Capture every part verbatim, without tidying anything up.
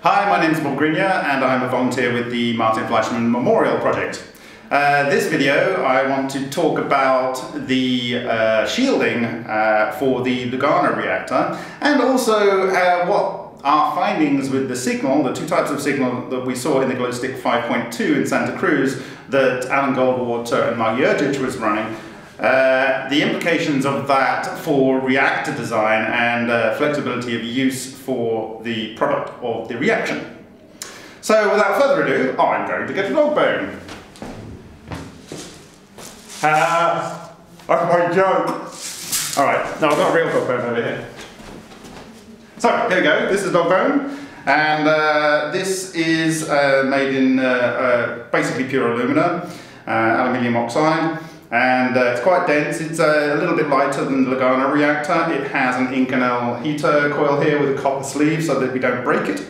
Hi, my name is Bob Greenyer and I'm a volunteer with the Martin Fleischmann Memorial Project. Uh, this video I want to talk about the uh, shielding uh, for the Lugano reactor, and also uh, what our findings with the signal, the two types of signal that we saw in the GlowStick five point two in Santa Cruz that Alan Goldwater and Mark Jurgic was running. Uh, the implications of that for reactor design and uh, flexibility of use for the product of the reaction. So without further ado, I'm going to get a dog bone. Ha! Uh, that's my joke! Alright, now I've got a real dog bone over here. So, here we go, this is dog bone. And uh, this is uh, made in uh, uh, basically pure alumina, uh, aluminium oxide. And uh, it's quite dense. It's uh, a little bit lighter than the Lugano reactor. It has an Inconel heater coil here with a copper sleeve so that we don't break it.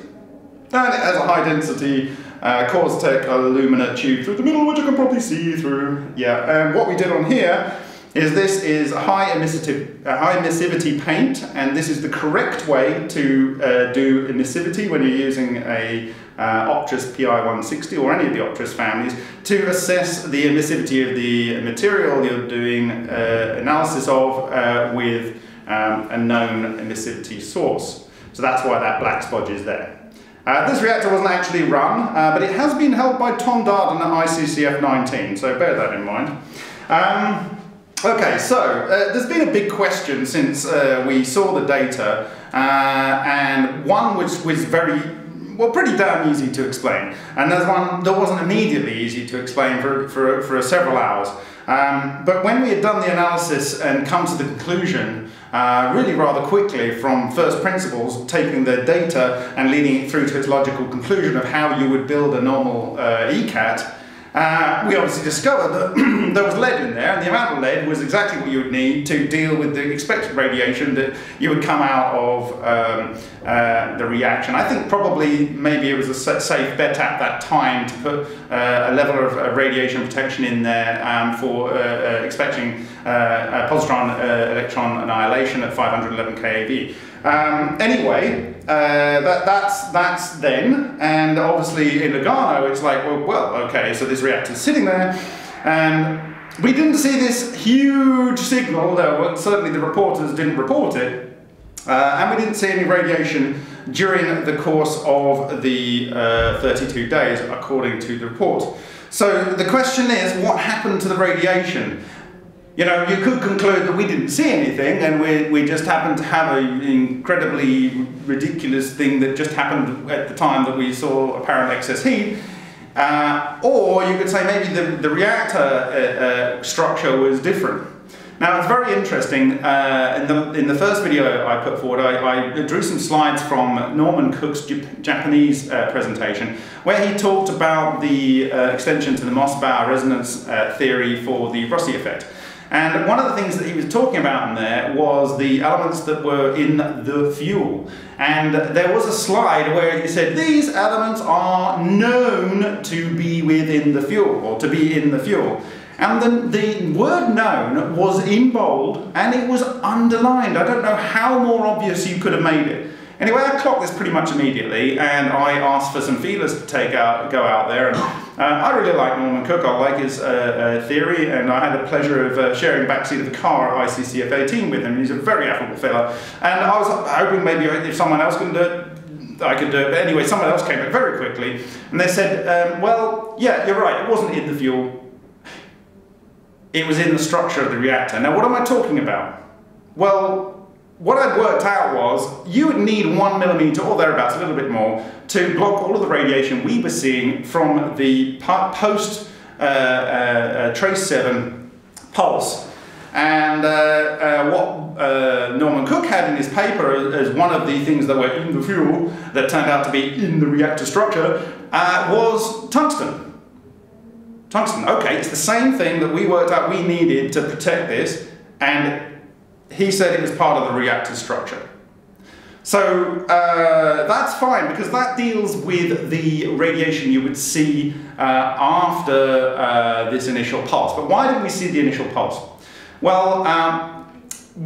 And it has a high density uh, Corsatec alumina tube through the middle, which you can probably see through. Yeah, and what we did on here is this is high emissive, uh, high emissivity paint, and this is the correct way to uh, do emissivity when you're using a Uh, Optris P I one sixty or any of the Optris families to assess the emissivity of the material you're doing uh, analysis of uh, with um, a known emissivity source. So that's why that black spot is there. Uh, this reactor wasn't actually run, uh, but it has been held by Tom Darden at I C C F nineteen, so bear that in mind. Um, Okay, so uh, there's been a big question since uh, we saw the data, uh, and one which was very Well, pretty damn easy to explain, and there's one that wasn't immediately easy to explain for, for, for several hours. Um, but when we had done the analysis and come to the conclusion uh, really rather quickly from first principles, taking the data and leading it through to its logical conclusion of how you would build a normal uh, E CAT, Uh, we obviously discovered that there was lead in there, and the amount of lead was exactly what you would need to deal with the expected radiation that you would come out of um, uh, the reaction. I think probably maybe it was a safe bet at that time to put uh, a level of uh, radiation protection in there um, for uh, uh, expecting uh, a positron uh, electron annihilation at five hundred eleven K A B. Um, anyway, uh, that, that's, that's then, and obviously in Lugano it's like, well, well, okay, so this reactor's sitting there, and we didn't see this huge signal, though certainly the reporters didn't report it, uh, and we didn't see any radiation during the course of the uh, thirty-two days, according to the report. So the question is, what happened to the radiation? You know, you could conclude that we didn't see anything and we, we just happened to have an incredibly ridiculous thing that just happened at the time that we saw apparent excess heat. Uh, or you could say maybe the, the reactor uh, uh, structure was different. Now it's very interesting, uh, in, the, in the first video I put forward I, I drew some slides from Norman Cook's Japanese uh, presentation where he talked about the uh, extension to the Moss-Bauer resonance uh, theory for the Rossi effect. And one of the things that he was talking about in there was the elements that were in the fuel. And there was a slide where he said, these elements are known to be within the fuel, or to be in the fuel. And then the word known was in bold, and it was underlined. I don't know how more obvious you could have made it. Anyway, I clocked this pretty much immediately, and I asked for some feelers to take out, go out there. And uh, I really like Norman Cook. I like his uh, uh, theory, and I had the pleasure of uh, sharing the backseat of the car at I C C F eighteen with him. He's a very affable fella, and I was hoping maybe if someone else could do it, I could do it. But anyway, someone else came up very quickly, and they said, um, "Well, yeah, you're right. It wasn't in the fuel. It was in the structure of the reactor." Now, what am I talking about? Well, what I'd worked out was, you would need one millimeter or thereabouts, a little bit more, to block all of the radiation we were seeing from the post uh, uh, uh, trace seven pulse. And uh, uh, what uh, Norman Cook had in his paper as one of the things that were in the fuel that turned out to be in the reactor structure uh, was tungsten. Tungsten, okay, it's the same thing that we worked out we needed to protect this, and he said it was part of the reactor structure. So uh, that's fine, because that deals with the radiation you would see uh, after uh, this initial pulse. But why didn't we see the initial pulse? Well, um,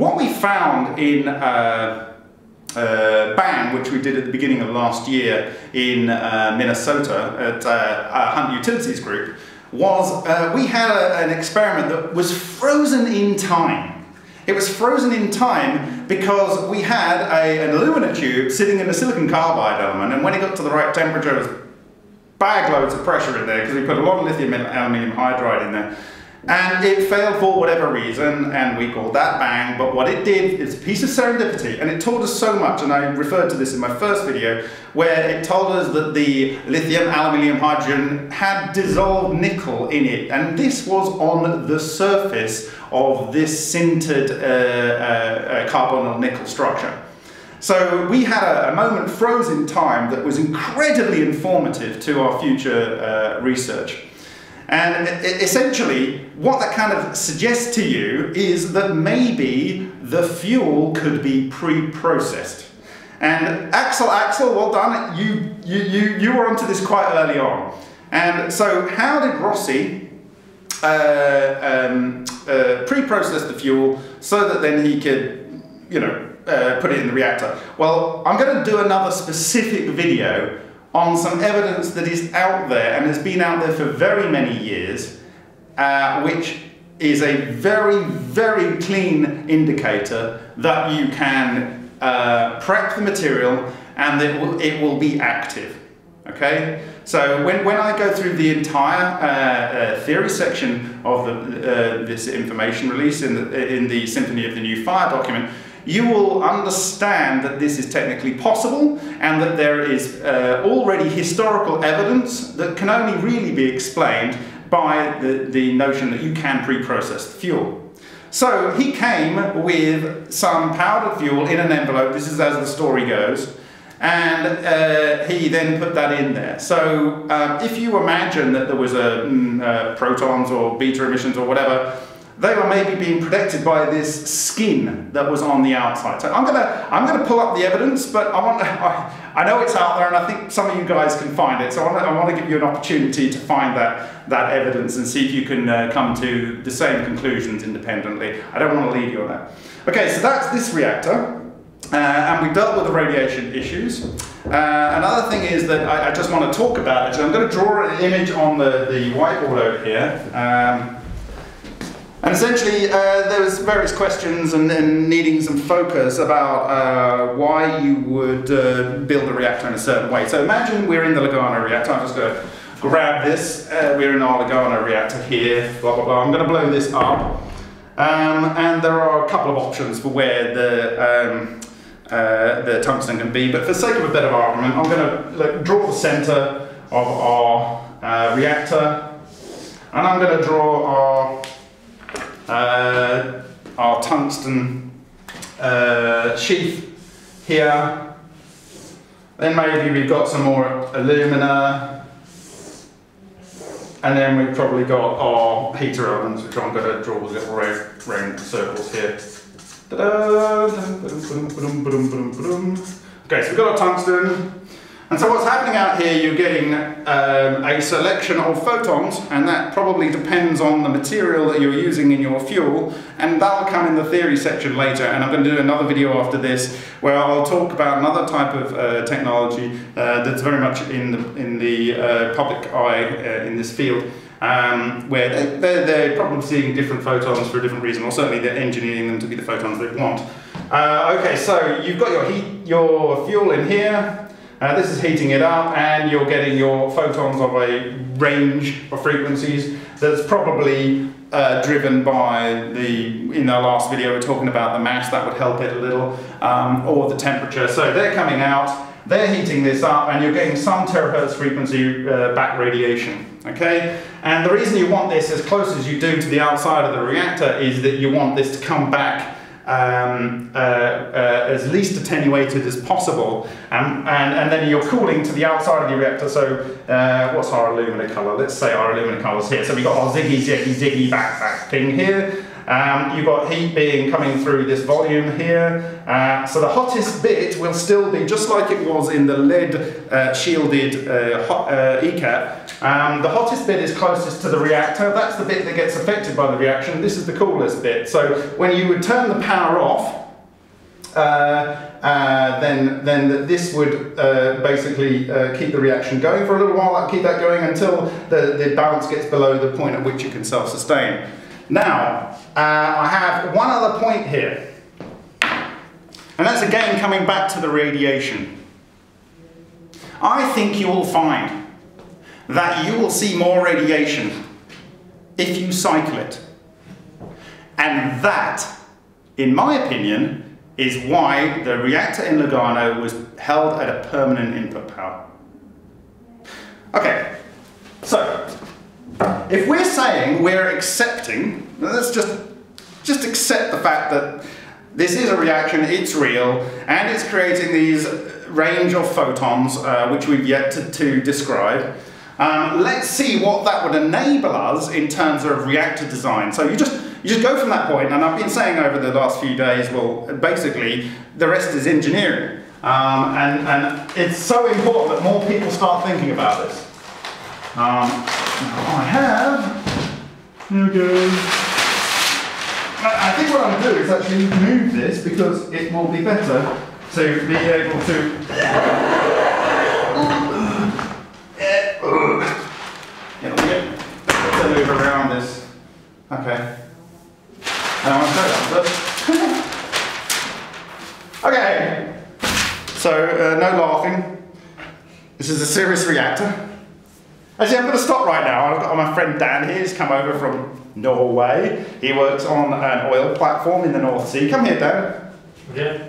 what we found in uh, uh, BAM, which we did at the beginning of last year in uh, Minnesota at uh, Hunt Utilities Group, was uh, we had a, an experiment that was frozen in time. It was frozen in time because we had a, an alumina tube sitting in a silicon carbide element, and when it got to the right temperature, it was bag loads of pressure in there because we put a lot of lithium aluminium hydride in there. And it failed for whatever reason, and we called that BAM. But what it did is a piece of serendipity, and it told us so much, and I referred to this in my first video, where it told us that the lithium aluminium hydrogen had dissolved nickel in it, and this was on the surface of this sintered uh, uh, carbonyl nickel structure. So we had a, a moment frozen in time that was incredibly informative to our future uh, research. And essentially, what that kind of suggests to you is that maybe the fuel could be pre-processed. And Axel, Axel, well done. You, you, you, you were onto this quite early on. And so how did Rossi uh, um, uh, pre-process the fuel so that then he could, you know, uh, put it in the reactor? Well, I'm going to do another specific video on some evidence that is out there and has been out there for very many years, uh, which is a very, very clean indicator that you can uh, prep the material and that it will, it will be active, okay? So when, when I go through the entire uh, uh, theory section of the, uh, this information release in the, in the Symphony of the New Fire document, you will understand that this is technically possible and that there is uh, already historical evidence that can only really be explained by the, the notion that you can pre-process the fuel. So he came with some powdered fuel in an envelope, this is as the story goes, and uh, he then put that in there. So um, if you imagine that there was a, mm, uh, protons or beta emissions or whatever, they were maybe being protected by this skin that was on the outside. So I'm gonna, I'm gonna pull up the evidence, but I want, I, I know it's out there, and I think some of you guys can find it. So I want, I want to give you an opportunity to find that that evidence and see if you can uh, come to the same conclusions independently. I don't want to leave you on that. Okay, so that's this reactor. Uh, and we dealt with the radiation issues. Uh, another thing is that I, I just want to talk about it. So I'm going to draw an image on the, the whiteboard over here. Um, And essentially, uh, there was various questions and, and needing some focus about uh, why you would uh, build a reactor in a certain way. So imagine we're in the Lugano reactor. I'm just going to grab this. Uh, we're in our Lugano reactor here, blah, blah, blah. I'm going to blow this up. Um, and there are a couple of options for where the, um, uh, the tungsten can be. But for the sake of a better argument, I'm going to like, draw the center of our uh, reactor. And I'm going to draw our Uh, our tungsten uh, sheath here. Then maybe we've got some more alumina, and then we've probably got our heater elements, which I'm going to draw little round, round circles here. Ta-da! Okay, so we've got our tungsten. And so what's happening out here, you're getting um, a selection of photons, and that probably depends on the material that you're using in your fuel, and that'll come in the theory section later, and I'm going to do another video after this where I'll talk about another type of uh, technology uh, that's very much in the, in the uh, public eye uh, in this field, um, where they, they're, they're probably seeing different photons for a different reason, or certainly they're engineering them to be the photons they want. Uh, okay, so you've got your, heat, your fuel in here. Uh, this is heating it up, and you're getting your photons of a range of frequencies that's probably uh, driven by the, in our last video we were talking about the mass, that would help it a little, um, or the temperature. So they're coming out, they're heating this up, and you're getting some terahertz frequency uh, back radiation, okay? And the reason you want this as close as you do to the outside of the reactor is that you want this to come back Um, uh, uh, as least attenuated as possible, um, and, and then you're cooling to the outside of the reactor. So uh, what's our alumina colour? Let's say our alumina colour's here. So we've got our ziggy, ziggy, ziggy, back, back thing here. Um, you've got heat being coming through this volume here. Uh, so the hottest bit will still be, just like it was in the lead uh, shielded uh, hot, uh, E CAT, um, the hottest bit is closest to the reactor. That's the bit that gets affected by the reaction. This is the coolest bit. So when you would turn the power off, uh, uh, then then that this would uh, basically uh, keep the reaction going for a little while, keep that going until the, the balance gets below the point at which it can self-sustain. Now, uh, I have one other point here, and that's again coming back to the radiation. I think you will find that you will see more radiation if you cycle it. And that, in my opinion, is why the reactor in Lugano was held at a permanent input power. Okay, so if we're saying we're accepting, let's just, just accept the fact that this is a reaction, it's real, and it's creating these range of photons, uh, which we've yet to, to describe. Um, let's see what that would enable us in terms of reactor design. So you just you just go from that point, and I've been saying over the last few days, well, basically the rest is engineering, um, and and it's so important that more people start thinking about this. Um, I have here we go. I think what I'm going to do is actually move this because it will be better to be able to. Let's move around this. Okay. Okay. So uh, no laughing. This is a serious reactor. Actually, I'm going to stop right now. I've got my friend Dan here. He's come over from Norway. He works on an oil platform in the North Sea. Come here, Dan. Okay.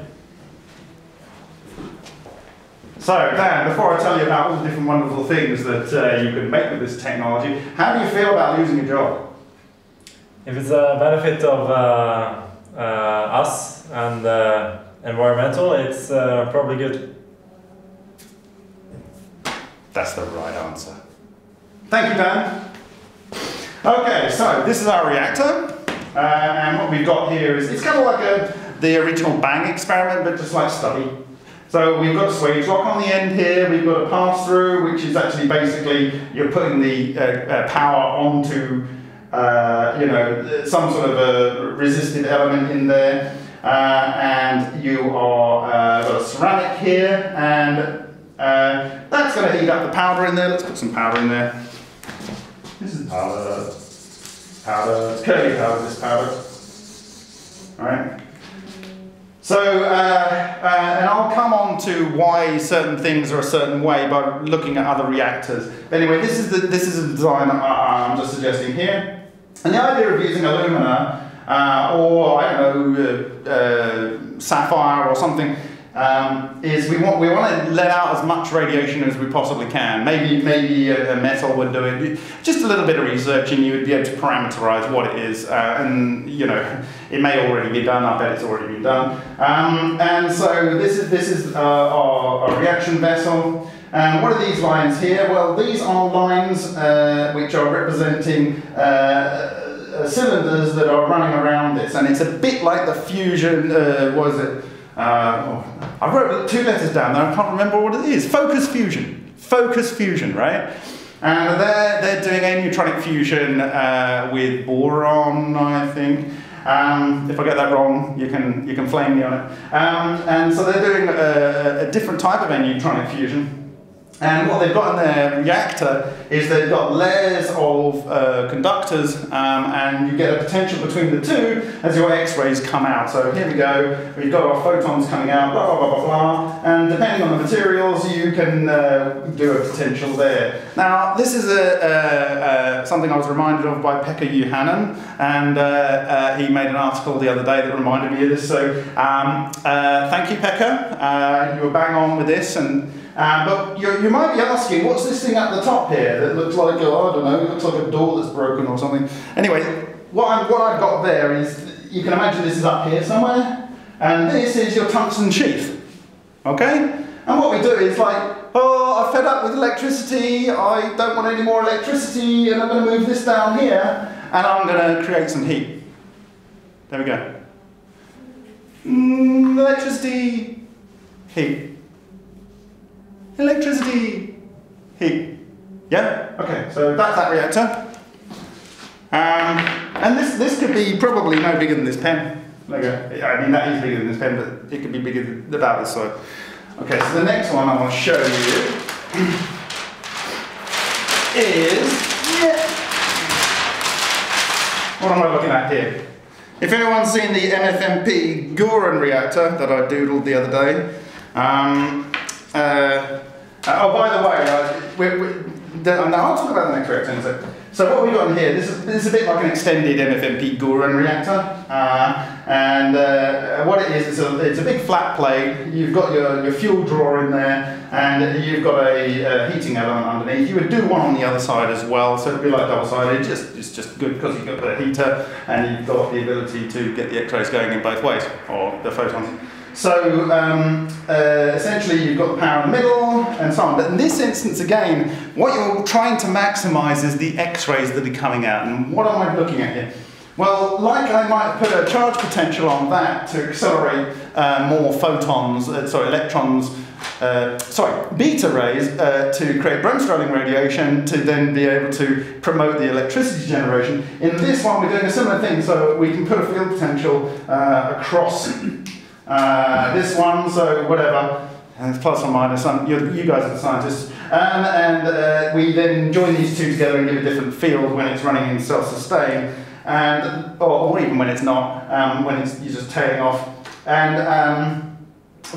So, Dan, before I tell you about all the different wonderful things that uh, you can make with this technology, how do you feel about losing your job? If it's a benefit of uh, uh, us and uh, environmental, it's uh, probably good. That's the right answer. Thank you, Dan. Okay, so this is our reactor, uh, and what we've got here is, it's kind of like a, the original BAM experiment, but just like study. So we've got a swage lock on the end here, we've got a pass-through, which is actually basically you're putting the uh, uh, power onto uh, you know, some sort of a resistive element in there, uh, and you are uh, got a ceramic here, and uh, that's going to heat up the powder in there. Let's put some powder in there. This is powder, powder, it's curly powder, this powder, alright. So, uh, uh, and I'll come on to why certain things are a certain way by looking at other reactors. Anyway, this is the this is the design that I'm just suggesting here, and the idea of using alumina uh, or I don't know uh, uh, sapphire or something um, is we want we want to let out as much radiation as we possibly can. Maybe maybe a, a metal would do it. Just a little bit of research, and you would be able to parameterize what it is, uh, and you know. It may already be done, I bet it's already been done. Um, and so this is, this is uh, our, our reaction vessel. Um, what are these lines here? Well, these are lines uh, which are representing uh, cylinders that are running around this. And it's a bit like the fusion, uh, what is it? Uh, oh, I wrote two letters down there, I can't remember what it is. Focus Fusion. Focus Fusion, right? And they're, they're doing a neutronic fusion uh, with boron, I think. Um, if I get that wrong, you can you can flame me on it. Um, and so they're doing a, a different type of a neutronic fusion. And what they've got in their reactor is they've got layers of uh, conductors, um, and you get a potential between the two as your X-rays come out. So here we go. We've got our photons coming out, blah blah blah blah blah. And depending on the materials, you can uh, do a potential there. Now this is a, a, a something I was reminded of by Pekka Johanan, and uh, uh, he made an article the other day that reminded me of this. So um, uh, thank you, Pekka. Uh, you were bang on with this, and. Um, but you, you might be asking, what's this thing at the top here that looks like, oh, I don't know, it looks like a door that's broken or something. Anyway, what, I'm, what I've got there is, you can imagine this is up here somewhere, and this is your tungsten sheath, okay? And what we do is like, oh, I'm fed up with electricity, I don't want any more electricity, and I'm going to move this down here, and I'm going to create some heat. There we go. Mm, electricity, heat. Electricity, heat. Yeah? Okay, so that's that reactor. Um, and this, this could be probably no bigger than this pen. Like a, I mean, that is bigger than this pen, but it could be bigger than about this side. Okay, so the next one I want to show you is... what am I looking at here? If anyone's seen the M F M P Gorin reactor that I doodled the other day, um, uh, oh, by the way, uh, we're, we're, the, and I'll talk about the next reactor in a second. So what we've got in here, this is, this is a bit like an extended M F M P Gorin reactor, uh, and uh, what it is, it's a, it's a big flat plate. You've got your, your fuel drawer in there, and you've got a, a heating element underneath. You would do one on the other side as well, so it'd be like double-sided. Just, it's just good because you've got the heater, and you've got the ability to get the X-rays going in both ways, or the photons. So um, uh, essentially you've got the power in the middle and so on, but in this instance again, what you're trying to maximise is the X-rays that are coming out. And what am I looking at here? Well, like I might put a charge potential on that to accelerate uh, more photons, uh, sorry, electrons, uh, sorry, beta rays uh, to create bremsstrahlung radiation to then be able to promote the electricity generation. In this one we're doing a similar thing, so we can put a field potential uh, across Uh, this one, so whatever, and it's plus or minus, um, you guys are the scientists, um, and uh, we then join these two together and give a different field when it's running in self-sustain, and or, or even when it's not, um, when it's, you're just tailing off. And um,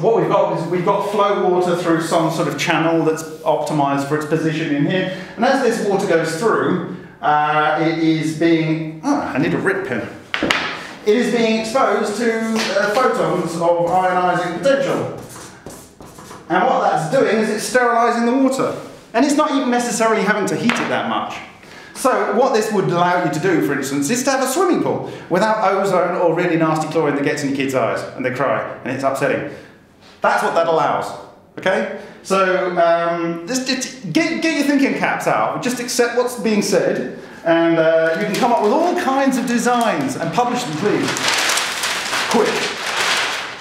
what we've got is we've got flow water through some sort of channel that's optimised for its position in here, and as this water goes through, uh, it is being, oh, I need a rip pen. It is being exposed to uh, photons of ionising potential. And what that's doing is it's sterilising the water. And it's not even necessarily having to heat it that much. So what this would allow you to do, for instance, is to have a swimming pool without ozone or really nasty chlorine that gets in your kids' eyes and they cry and it's upsetting. That's what that allows. Okay? So um, just, just get, get your thinking caps out. Just accept what's being said. And uh, you can come up with all kinds of designs and publish them, please. Quick.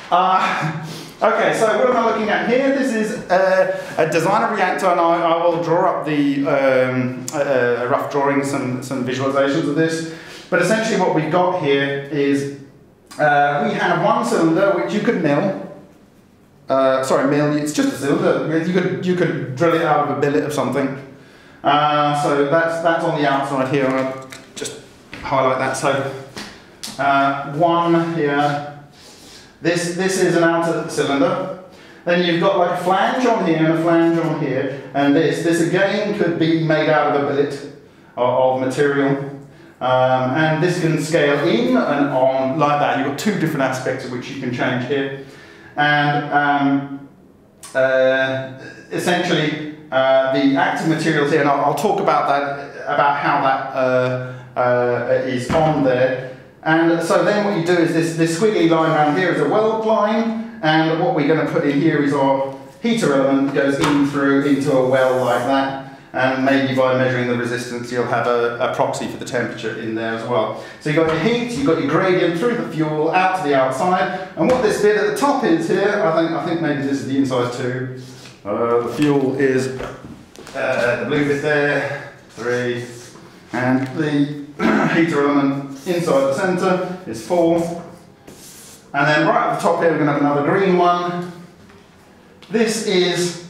Uh, okay, so what am I looking at here? This is uh, a designer reactor, and I, I will draw up the um, uh, rough drawings and some visualizations of this. But essentially, what we've got here is uh, we have one cylinder which you could mill. Uh, sorry, mill. It's just a cylinder. You could you could drill it out of a billet of something. Uh, so that's, that's on the outside here, I'll just highlight that. So uh, one here, this, this is an outer cylinder. Then you've got like a flange on here and a flange on here, and this, this again could be made out of a billet of, of material. Um, and this can scale in and on like that. You've got two different aspects of which you can change here. And um, uh, essentially, Uh, the active materials here, and I'll, I'll talk about that, about how that uh, uh, is on there. And so then what you do is this, this squiggly line around here is a weld line, and what we're going to put in here is our heater element that goes in through into a well like that, and maybe by measuring the resistance you'll have a, a proxy for the temperature in there as well. So you've got your heat, you've got your gradient through the fuel out to the outside, and what this bit at the top is here, I think, I think maybe this is the inside too. Uh, the fuel is uh, the blue bit there, three, and the heater element inside the centre is four. And then right at the top here we're going to have another green one. This is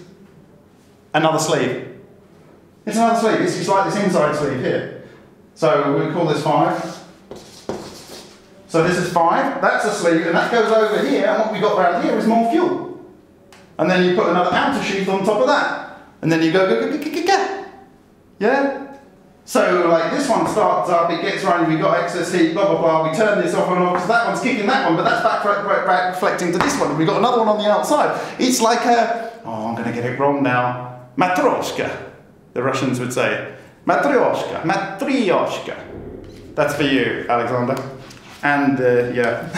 another sleeve. It's another sleeve, it's just like this inside sleeve here. So we'll call this five. So this is five, that's a sleeve, and that goes over here, and what we've got around here is more fuel. And then you put another outer sheath on top of that. And then you go, go, go, go, go, go. Yeah? So, like, this one starts up, it gets running, we've got excess heat, blah, blah, blah. We turn this off and off, because that one's kicking that one, but that's back, back, back reflecting to this one. We've got another one on the outside. It's like a, oh, I'm going to get it wrong now. Matryoshka, the Russians would say. Matryoshka, Matryoshka. That's for you, Alexander. And, uh, yeah,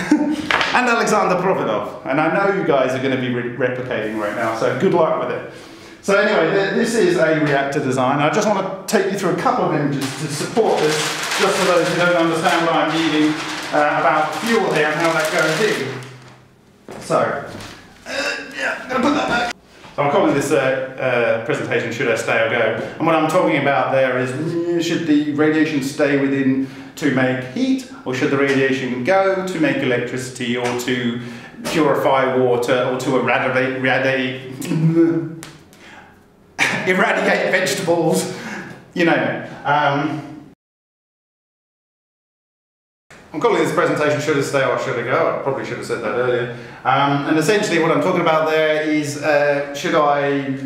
and Alexander Provedov. And I know you guys are going to be re replicating right now, so good luck with it. So anyway, th this is a reactor design. I just want to take you through a couple of images to support this, just for those who don't understand what I'm meaning uh, about fuel here and how that goes in. So, uh, yeah, I'm going to put that back. So I'm calling this uh, uh, presentation, Should I Stay or Go? And what I'm talking about there is, should the radiation stay within to make heat, or should the radiation go to make electricity, or to purify water, or to eradicate, eradicate, eradicate vegetables, you know. Um, I'm calling this presentation, Should I Stay or Should I Go? I probably should have said that earlier. Um, and essentially what I'm talking about there is, uh, should I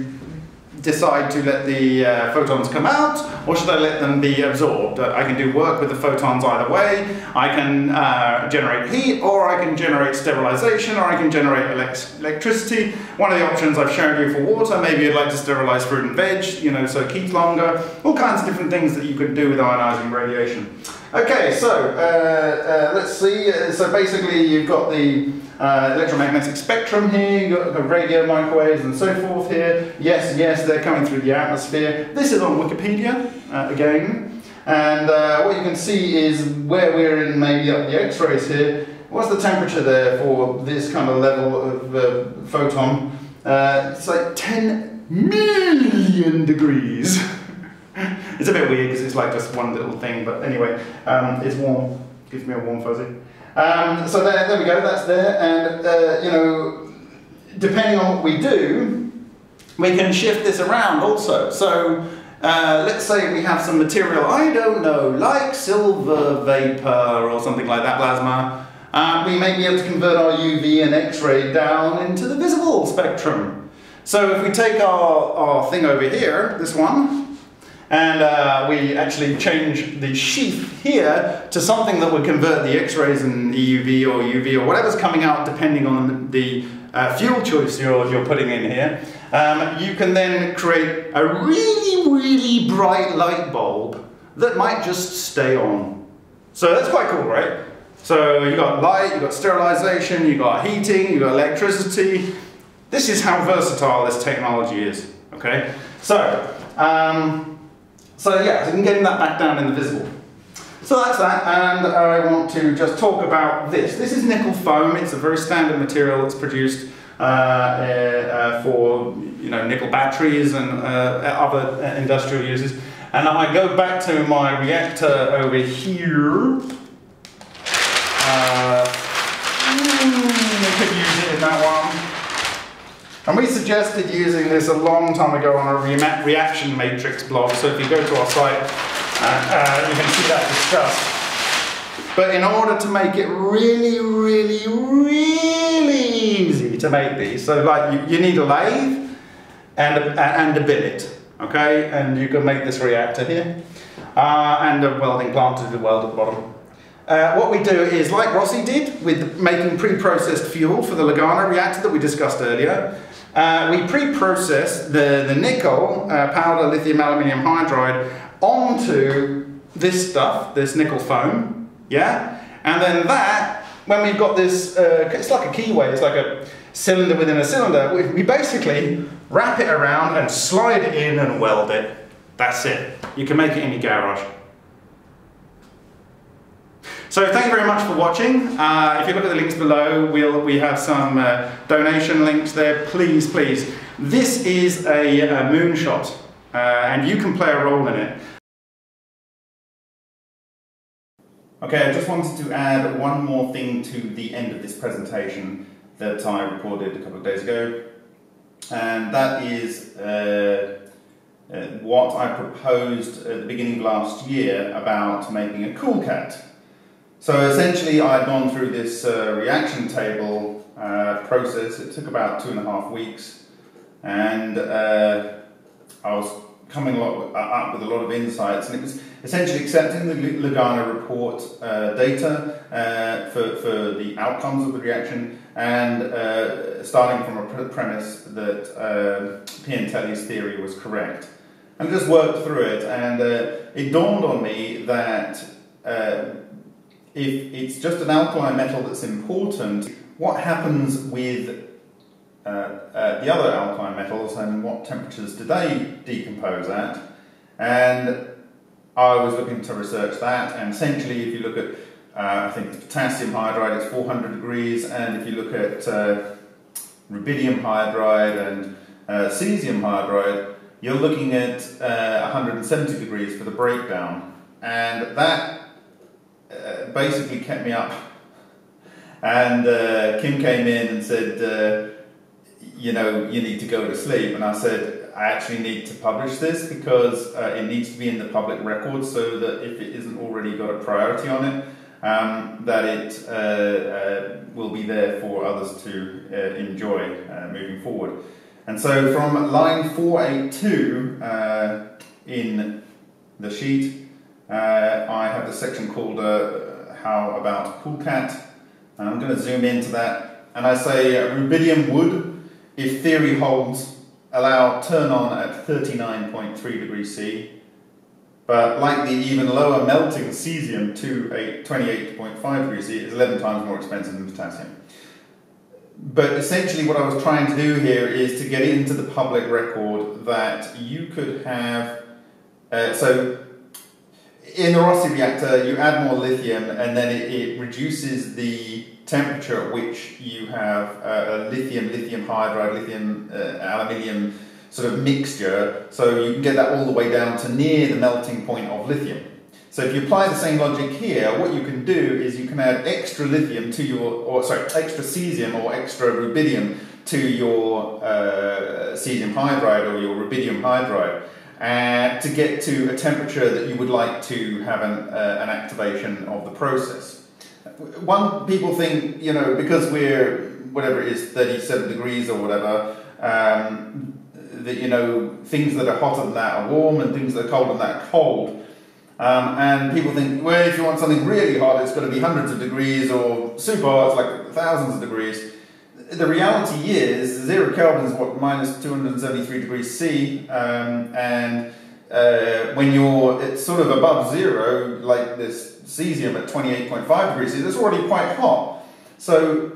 decide to let the uh, photons come out, or should I let them be absorbed? I can do work with the photons either way. I can uh, generate heat, or I can generate sterilization, or I can generate elect electricity. One of the options I've shown you for water, maybe you'd like to sterilize fruit and veg, you know, so it keeps longer. All kinds of different things that you could do with ionizing radiation. Okay, so uh, uh, let's see. So basically you've got the Uh, electromagnetic spectrum here, you've got the radio microwaves and so forth here. Yes, yes, they're coming through the atmosphere. This is on Wikipedia, uh, again. And uh, what you can see is where we're in maybe up the X-rays here. What's the temperature there for this kind of level of uh, photon? Uh, it's like ten million degrees. It's a bit weird because it's like just one little thing, but anyway, um, it's warm. Gives me a warm fuzzy. Um, so there, there we go, that's there, and uh, you know, depending on what we do, we can shift this around also. So uh, let's say we have some material, I don't know, like silver vapor or something like that, plasma. Uh, we may be able to convert our U V and X-ray down into the visible spectrum. So if we take our, our thing over here, this one, and uh, we actually change the sheath here to something that would convert the X-rays and E U V or U V or whatever's coming out depending on the uh, fuel choice you're, you're putting in here. Um, you can then create a really, really bright light bulb that might just stay on. So that's quite cool, right? So you've got light, you've got sterilization, you've got heating, you've got electricity. This is how versatile this technology is, okay? So. Um, So yeah, so we can get that back down in the visible. So that's that, and I want to just talk about this. This is nickel foam. It's a very standard material that's produced uh, uh, for you know nickel batteries and uh, other industrial uses. And I go back to my reactor over here. Uh, we could use it in that one. And we suggested using this a long time ago on a re Reaction Matrix blog, so if you go to our site, uh, uh, you can see that discussed. But in order to make it really, really, really easy to make these, so like you, you need a lathe and a, and a billet, okay? And you can make this reactor here, uh, and a welding plant to do the weld at the bottom. Uh, what we do is, like Rossi did with making pre-processed fuel for the Lugano reactor that we discussed earlier, Uh, we pre-process the, the nickel uh, powder lithium aluminium hydride onto this stuff, this nickel foam, yeah? And then that, when we've got this, uh, it's like a keyway, it's like a cylinder within a cylinder, we, we basically wrap it around and slide it in and weld it. That's it. You can make it in your garage. So thank you very much for watching. Uh, if you look at the links below, we'll, we have some uh, donation links there. Please, please. This is a, a moonshot, uh, and you can play a role in it. Okay, I just wanted to add one more thing to the end of this presentation that I recorded a couple of days ago, and that is uh, uh, what I proposed at the beginning of last year about making a cool cat. So essentially I'd gone through this uh, reaction table uh, process. It took about two and a half weeks, and uh, I was coming up with a lot of insights, and it was essentially accepting the Lugano report uh, data uh, for, for the outcomes of the reaction, and uh, starting from a premise that uh, Piantelli's theory was correct. And I just worked through it, and uh, it dawned on me that uh, if it's just an alkali metal that's important, what happens with uh, uh, the other alkali metals, and what temperatures do they decompose at? And I was looking to research that, and essentially if you look at, uh, I think potassium hydride, it's four hundred degrees, and if you look at uh, rubidium hydride and uh, cesium hydride, you're looking at uh, one hundred seventy degrees for the breakdown, and that uh, basically kept me up. And uh, Kim came in and said, uh, you know, you need to go to sleep. And I said, I actually need to publish this because uh, it needs to be in the public record so that if it isn't already got a priority on it, um, that it uh, uh, will be there for others to uh, enjoy uh, moving forward. And so from line four eighty-two uh, in the sheet, uh, I have the section called uh, How About Coolcat. And I'm going to zoom into that, and I say uh, rubidium would, if theory holds, allow turn on at thirty-nine point three degrees C, but like the even lower melting cesium to a twenty-eight point five degrees C is eleven times more expensive than potassium. But essentially what I was trying to do here is to get into the public record that you could have, uh, so in the Rossi reactor you add more lithium and then it, it reduces the temperature at which you have uh, a lithium, lithium hydride, lithium uh, aluminium sort of mixture, so you can get that all the way down to near the melting point of lithium. So if you apply the same logic here, what you can do is you can add extra lithium to your, or sorry, extra cesium or extra rubidium to your uh, cesium hydride or your rubidium hydride, Uh, to get to a temperature that you would like to have an, uh, an activation of the process. One, people think, you know, because we're, whatever it is, thirty-seven degrees or whatever, um, that, you know, things that are hotter than that are warm and things that are colder than that are cold. Um, and people think, well, if you want something really hot, it's got to be hundreds of degrees, or super hot, it's like thousands of degrees. The reality is, zero Kelvin is what, minus two hundred seventy-three degrees C, um, and uh, when you're it's sort of above zero, like this cesium at twenty-eight point five degrees C, that's already quite hot. So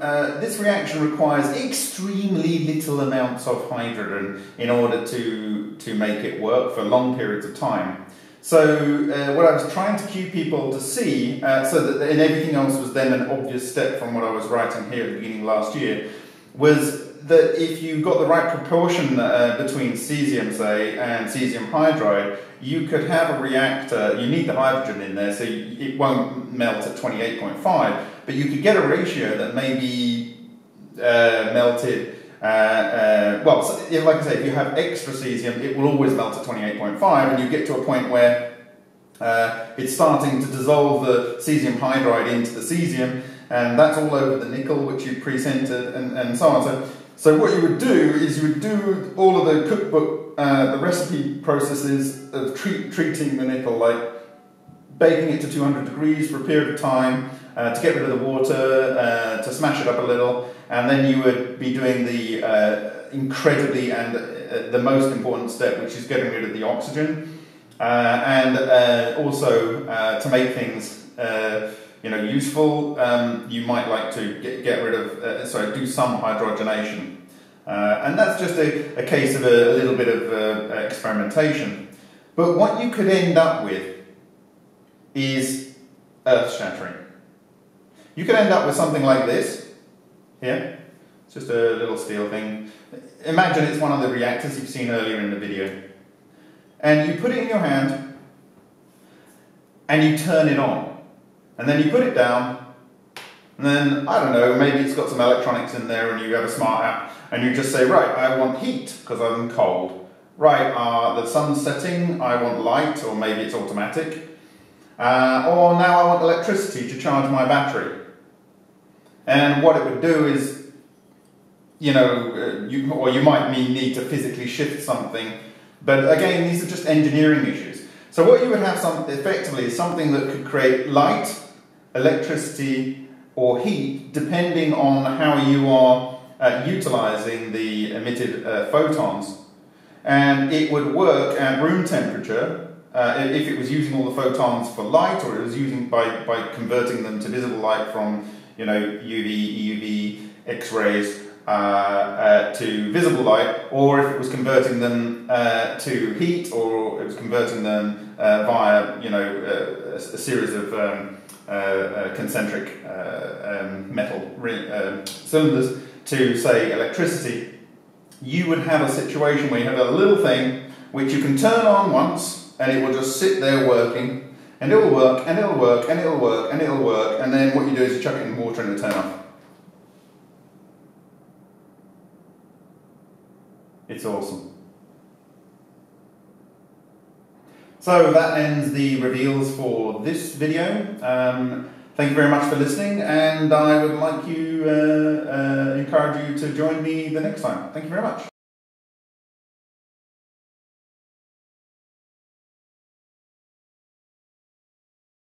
uh, this reaction requires extremely little amounts of hydrogen in order to, to make it work for long periods of time. So uh, what I was trying to cue people to see, uh, so that and everything else was then an obvious step from what I was writing here at the beginning of last year, was that if you got the right proportion uh, between cesium, say, and cesium hydride, you could have a reactor, you need the hydrogen in there, so you, it won't melt at twenty-eight point five, but you could get a ratio that maybe uh, melted, uh, uh, well, so, like I say, if you have extra cesium, it will always melt at twenty-eight point five, and you get to a point where uh, it's starting to dissolve the cesium hydride into the cesium, and that's all over the nickel which you presented, and, and so on. So, so what you would do is you would do all of the cookbook, uh, the recipe processes of treat, treating the nickel, like baking it to two hundred degrees for a period of time uh, to get rid of the water, uh, to smash it up a little, and then you would be doing the uh, incredibly and uh, the most important step, which is getting rid of the oxygen, uh, and uh, also uh, to make things Uh, you know, useful, um, you might like to get, get rid of, uh, sorry, do some hydrogenation. Uh, and that's just a, a case of a, a little bit of uh, experimentation. But what you could end up with is earth shattering. You could end up with something like this, here. It's just a little steel thing. Imagine it's one of the reactors you've seen earlier in the video. And you put it in your hand, and you turn it on. And then you put it down, and then, I don't know, maybe it's got some electronics in there and you have a smart app, and you just say, right, I want heat, because I'm cold. Right, uh, the sun's setting, I want light, or maybe it's automatic. Uh, or now I want electricity to charge my battery. And what it would do is, you know, you, or you might need to physically shift something, but again, these are just engineering issues. So what you would have some, effectively is something that could create light, electricity, or heat, depending on how you are uh, utilizing the emitted uh, photons. And it would work at room temperature, uh, if it was using all the photons for light, or it was using by, by converting them to visible light from, you know, U V, E U V, X-rays, Uh, uh, to visible light, or if it was converting them uh, to heat, or it was converting them uh, via, you know, uh, a, a series of um, uh, uh, concentric uh, um, metal re uh, cylinders to, say, electricity. you would have a situation where you have a little thing which you can turn on once and it will just sit there working, and it will work and it will work and it will work and it will work, and then what you do is you chuck it in water and it will turn off. It's awesome. So that ends the reveals for this video. Um, thank you very much for listening, and I would like you, uh, uh, encourage you to join me the next time. Thank you very much.